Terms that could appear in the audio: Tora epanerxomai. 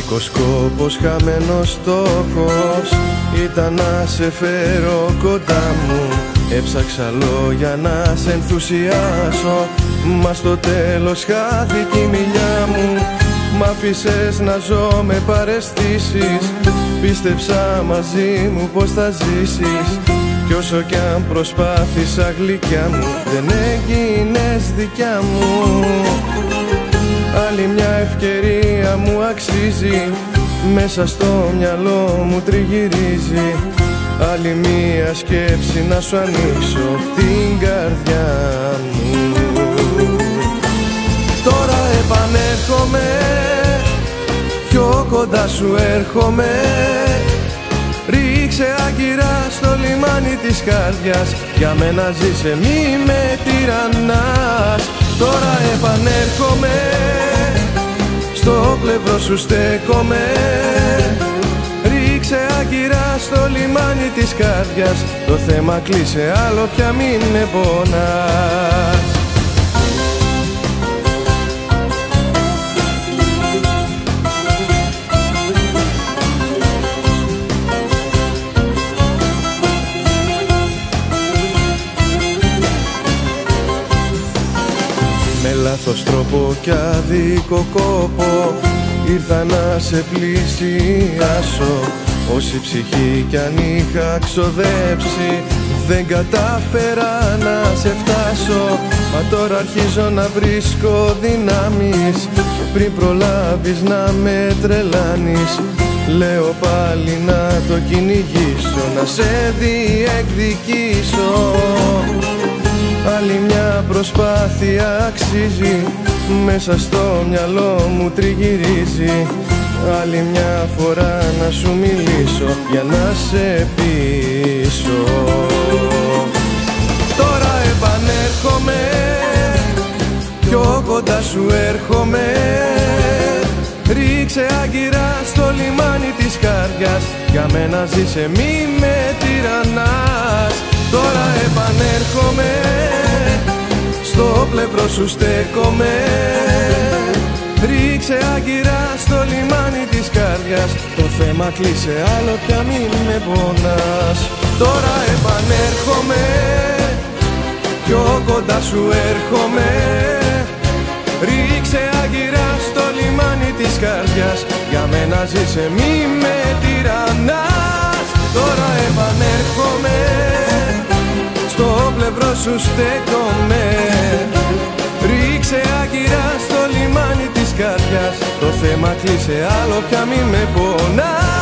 δίκος σκόπος, χαμένος στόχος ήταν να σε φέρω κοντά μου. Έψαξα λόγια να σε ενθουσιάσω, μα στο τέλος χάθηκε η μιλιά μου. Μ' άφησες να ζω με παραισθήσεις, πίστεψα μαζί μου πως θα ζήσεις. Κι όσο κι αν προσπάθησα γλυκιά μου, δεν έγινες δικιά μου. Άλλη μια ευκαιρία μου αξίζει, μέσα στο μυαλό μου τριγυρίζει. Άλλη μια σκέψη να σου ανοίξω την καρδιά μου. Τώρα επανέρχομαι, πιο κοντά σου έρχομαι. Ρίξε άγκυρα στο λιμάνι της καρδιάς, για μένα ζήσε, μη με τυραννάς. Τώρα επανέρχομαι, στο πλευρό σου στέκομαι. Ρίξε άγκυρα στο λιμάνι της καρδιάς, το θέμα κλείσε, άλλο πια μην με πονάς. Με λάθος τρόπο κι αδίκο κόπο ήρθα να σε πλησιάσω. Όση ψυχή κι αν είχα ξοδέψει, δεν κατάφερα να σε φτάσω. Μα τώρα αρχίζω να βρίσκω δυνάμεις, πριν προλάβεις να με τρελάνεις. Λέω πάλι να το κυνηγήσω, να σε διεκδικήσω. Άλλη μια προσπάθεια αξίζει, μέσα στο μυαλό μου τριγυρίζει. Άλλη μια φορά να σου μιλήσω, για να σε πείσω. Τώρα επανέρχομαι, πιο κοντά σου έρχομαι. Ρίξε άγκυρα στο λιμάνι της καρδιάς, για μένα ζήσε, μη με τυραννάς. Τώρα επανέρχομαι, στο πλευρό σου στέκομαι. Ρίξε άγκυρα στο λιμάνι της καρδιάς, το θέμα κλείσε, άλλο πια μην με πονάς. Τώρα επανέρχομαι, πιο κοντά σου έρχομαι. Ρίξε άγκυρα στο λιμάνι της καρδιάς, για μένα ζήσε, μη με τυραννάς. Τώρα επανέρχομαι, στο πλευρό σου στέκομαι. Ρίξε άγκυρα στο λιμάνι της καρδιάς, το θέμα κλείσε, άλλο πια μη με πονάς.